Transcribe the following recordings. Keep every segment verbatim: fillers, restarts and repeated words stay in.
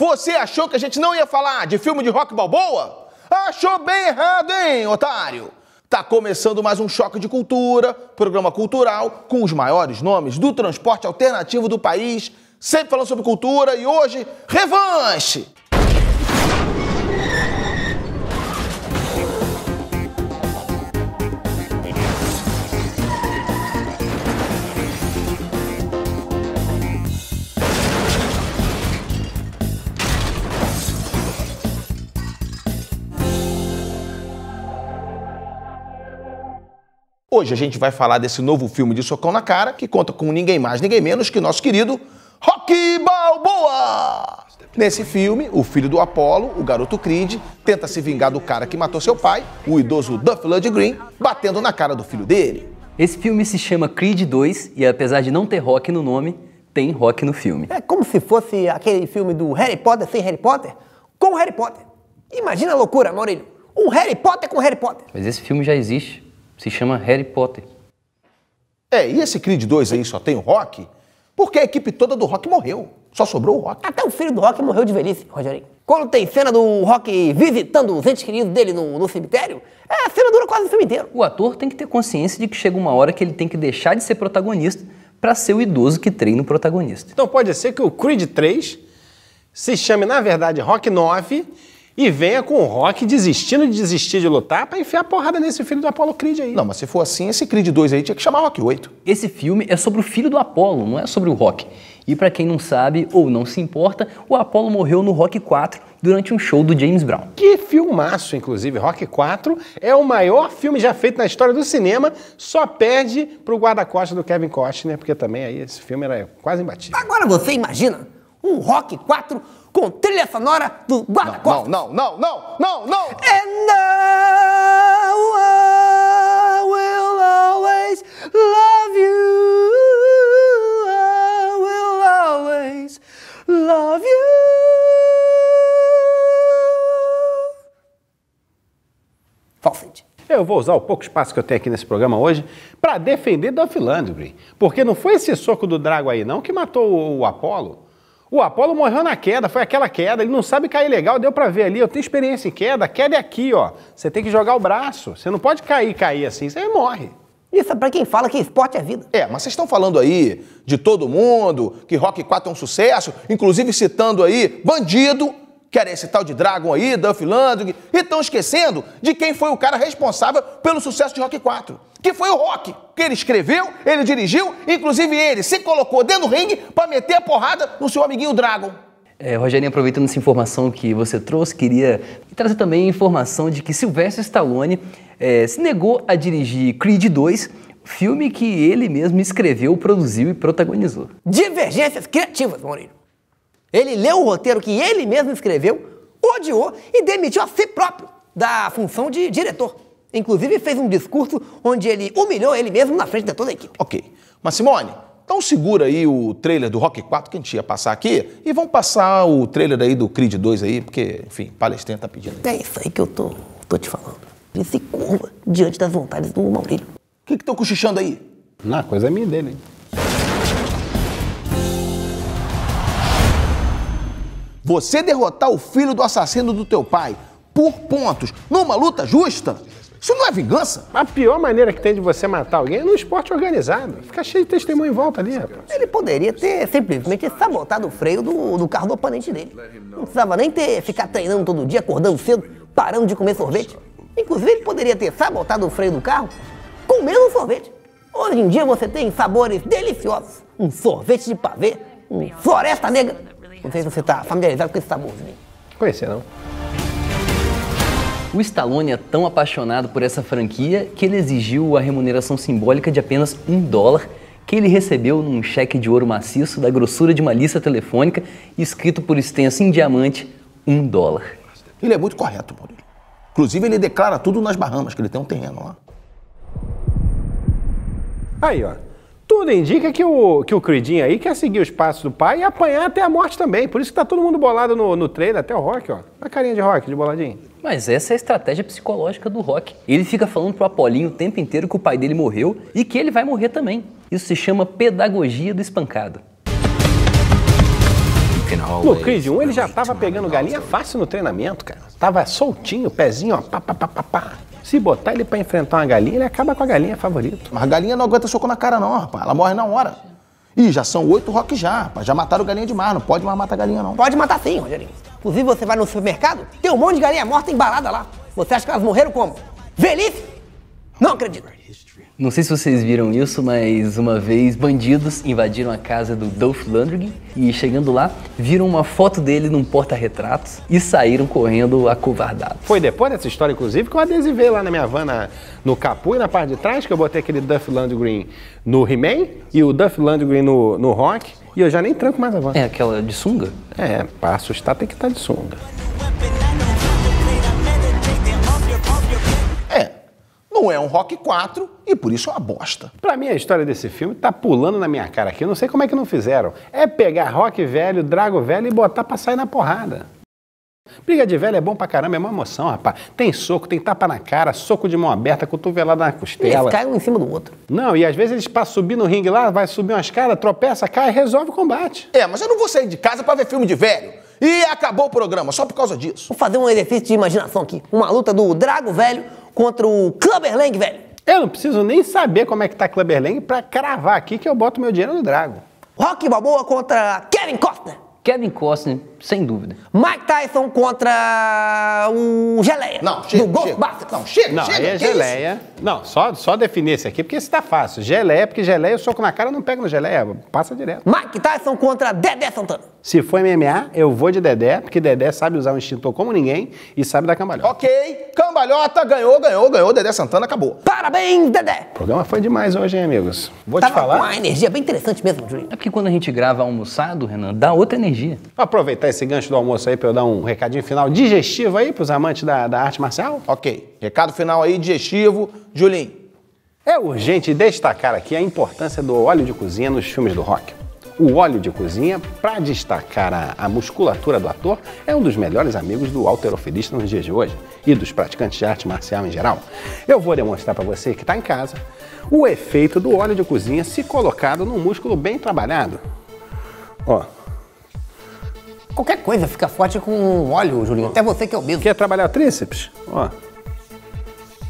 Você achou que a gente não ia falar de filme de Rocky Balboa? Achou bem errado, hein, otário? Tá começando mais um Choque de Cultura, programa cultural com os maiores nomes do transporte alternativo do país, sempre falando sobre cultura e hoje, revanche! Hoje a gente vai falar desse novo filme de socão na cara, que conta com ninguém mais, ninguém menos que nosso querido Rocky Balboa! Nesse filme, o filho do Apollo, o garoto Creed, tenta se vingar do cara que matou seu pai, o idoso Dolph Lundgren, batendo na cara do filho dele. Esse filme se chama Creed dois e apesar de não ter Rocky no nome, tem Rocky no filme. É como se fosse aquele filme do Harry Potter sem Harry Potter, com Harry Potter. Imagina a loucura, Maurílio! Um Harry Potter com Harry Potter! Mas esse filme já existe. Se chama Harry Potter. É, e esse Creed dois aí só tem o Rocky? Porque a equipe toda do Rocky morreu. Só sobrou o Rocky. Até o filho do Rocky morreu de velhice, Rogerinho. Quando tem cena do Rocky visitando os entes queridos dele no, no cemitério, a cena dura quase o filme inteiro. O ator tem que ter consciência de que chega uma hora que ele tem que deixar de ser protagonista pra ser o idoso que treina o protagonista. Então pode ser que o Creed três se chame, na verdade, Rocky nove... e venha com o Rocky desistindo de desistir de lutar pra enfiar porrada nesse filho do Apollo Creed aí. Não, mas se for assim, esse Creed dois aí tinha que chamar Rocky oito. Esse filme é sobre o filho do Apollo, não é sobre o Rocky. E pra quem não sabe ou não se importa, o Apollo morreu no Rocky quatro durante um show do James Brown. Que filmaço, inclusive. Rocky quatro é o maior filme já feito na história do cinema, só perde pro guarda-costas do Kevin Costner, porque também aí esse filme era quase imbatível. Agora você imagina um Rocky quatro com trilha sonora do guarda-costas. Não, não, não, não, não, não! And now I will always love you. I will always love you. Falsete. Eu vou usar o pouco espaço que eu tenho aqui nesse programa hoje para defender Dolph Lundgren. Porque não foi esse soco do Drago aí não que matou o Apollo. O Apollo morreu na queda, foi aquela queda, ele não sabe cair legal, deu pra ver ali, eu tenho experiência em queda, a queda é aqui, ó. Você tem que jogar o braço, você não pode cair, cair assim, você morre. Isso é pra quem fala que esporte é vida. É, mas vocês estão falando aí de todo mundo, que Rocky quatro é um sucesso, inclusive citando aí bandido, que era esse tal de Dragon aí, Dolph Lundgren, e estão esquecendo de quem foi o cara responsável pelo sucesso de Rocky quatro, que foi o Rocky, que ele escreveu, ele dirigiu, inclusive ele se colocou dentro do ringue para meter a porrada no seu amiguinho Dragon. É, Rogerinho, aproveitando essa informação que você trouxe, queria trazer também a informação de que Sylvester Stallone é, se negou a dirigir Creed dois, filme que ele mesmo escreveu, produziu e protagonizou. Divergências criativas, Maurílio. Ele leu o roteiro que ele mesmo escreveu, odiou e demitiu a si próprio da função de diretor. Inclusive fez um discurso onde ele humilhou ele mesmo na frente de toda a equipe. Ok. Mas Simone, então segura aí o trailer do Rocky quatro que a gente ia passar aqui e vamos passar o trailer aí do Creed dois aí, porque, enfim, palestrinha tá pedindo. É isso aí que eu tô, tô te falando. Ele se curva diante das vontades do Maurílio. O que que estão cochichando aí? Não, coisa é minha dele, hein? Você derrotar o filho do assassino do teu pai por pontos numa luta justa? Isso não é vingança? A pior maneira que tem de você matar alguém é no esporte organizado. Fica cheio de testemunho em volta ali, rapaz. Ele poderia ter simplesmente sabotado o freio do, do carro do oponente dele. Não precisava nem ter ficar treinando todo dia, acordando cedo, parando de comer sorvete. Inclusive, ele poderia ter sabotado o freio do carro comendo sorvete. Hoje em dia você tem sabores deliciosos. Um sorvete de pavê, uma floresta negra. Não sei se você está familiarizado com esse sabor. Né? Conhecer, não. O Stallone é tão apaixonado por essa franquia que ele exigiu a remuneração simbólica de apenas um dólar que ele recebeu num cheque de ouro maciço da grossura de uma lista telefônica escrito por extenso em diamante, um dólar. Ele é muito correto, Maurílio. Inclusive, ele declara tudo nas Bahamas, que ele tem um terreno lá. Aí, ó. Tudo indica que o, que o Creedinho aí quer seguir os passos do pai e apanhar até a morte também. Por isso que tá todo mundo bolado no, no trailer, até o Rocky, ó. A carinha de Rocky, de boladinho. Mas essa é a estratégia psicológica do Rocky. Ele fica falando pro Apolinho o tempo inteiro que o pai dele morreu e que ele vai morrer também. Isso se chama pedagogia do espancado. No Creed um ele já tava pegando galinha fácil no treinamento, cara. Tava soltinho, pezinho, ó, pá, pá, pá, pá, pá. Se botar ele pra enfrentar uma galinha, ele acaba com a galinha favorita. Mas a galinha não aguenta soco na cara não, rapaz. Ela morre na hora. Ih, já são oito rock já, rapaz. Já mataram galinha demais, não pode mais matar galinha não. Pode matar sim, Rogerinho. Inclusive você vai no supermercado, tem um monte de galinha morta embalada lá. Você acha que elas morreram como? Velhice? Não acredito. Não sei se vocês viram isso, mas uma vez bandidos invadiram a casa do Dolph Lundgren e chegando lá, viram uma foto dele num porta-retratos e saíram correndo acovardados. Foi depois dessa história, inclusive, que eu adesivei lá na minha van, na, no capô e na parte de trás, que eu botei aquele Dolph Lundgren no He-Man e o Dolph Lundgren no, no Rock, e eu já nem tranco mais a van. É aquela de sunga? É, pra assustar tem que estar de sunga. Não é um Rock quatro e por isso é uma bosta. Pra mim a história desse filme tá pulando na minha cara aqui, eu não sei como é que não fizeram. É pegar Rock velho, Drago velho e botar pra sair na porrada. Briga de velho é bom pra caramba, é uma emoção, rapaz. Tem soco, tem tapa na cara, soco de mão aberta, cotovelada na costela. Eles caem um em cima do outro. Não, e às vezes eles pra subir no ringue lá, vai subir umas caras, tropeça, cai e resolve o combate. É, mas eu não vou sair de casa pra ver filme de velho. E acabou o programa, só por causa disso. Vou fazer um exercício de imaginação aqui. Uma luta do Drago velho contra o Clubber Lang, velho. Eu não preciso nem saber como é que tá Clubber Lang pra cravar aqui que eu boto meu dinheiro no Drago. Rocky Balboa contra Kevin Costner. Kevin Costner, sem dúvida. Mike Tyson contra o Geleia. Não, chega, do chega. Não, chega, não, chega. Aí é Geleia. Isso? Não, só, só definir esse aqui, porque esse tá fácil. Geleia, porque Geleia, eu soco na cara, não pego no Geleia, passa direto. Mike Tyson contra Dedé Santana. Se for M M A, eu vou de Dedé, porque Dedé sabe usar o extintor como ninguém e sabe da cambalhota. Ok, cambalhota, ganhou, ganhou, ganhou, Dedé Santana, acabou. Parabéns, Dedé! O programa foi demais hoje, hein, amigos? Vou Tava te falar... uma energia bem interessante mesmo, Julinho. É porque quando a gente grava almoçado, Renan, dá outra energia. Vou aproveitar esse gancho do almoço aí pra eu dar um recadinho final digestivo aí pros amantes da, da arte marcial? Ok. Recado final aí, digestivo. Julinho. É urgente destacar aqui a importância do óleo de cozinha nos filmes do Rock. O óleo de cozinha, para destacar a, a musculatura do ator, é um dos melhores amigos do halterofilista nos dias de hoje e dos praticantes de arte marcial em geral. Eu vou demonstrar para você que está em casa o efeito do óleo de cozinha se colocado num músculo bem trabalhado. Ó. Qualquer coisa fica forte com óleo, Julinho. Até você que é obeso. Quer trabalhar tríceps? Ó.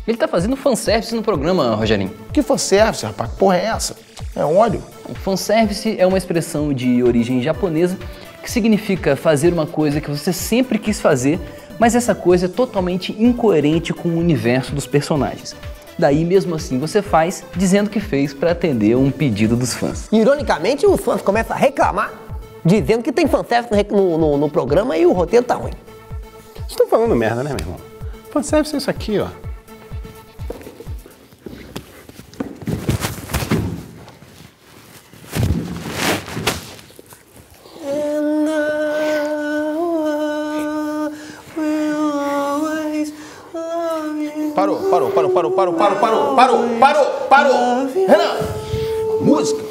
Ele tá fazendo fanservice no programa, Rogerinho. Que fanservice, rapaz? Que porra é essa? É óleo? O fanservice é uma expressão de origem japonesa que significa fazer uma coisa que você sempre quis fazer, mas essa coisa é totalmente incoerente com o universo dos personagens. Daí, mesmo assim, você faz dizendo que fez para atender um pedido dos fãs. Ironicamente, os fãs começam a reclamar dizendo que tem fanservice no, no, no programa e o roteiro tá ruim. Vocês estão falando merda, né, meu irmão? Fanservice é isso aqui, ó. Parou, parou, parou, parou, parou, parou, parou, parou, parou, parou. Renan, música.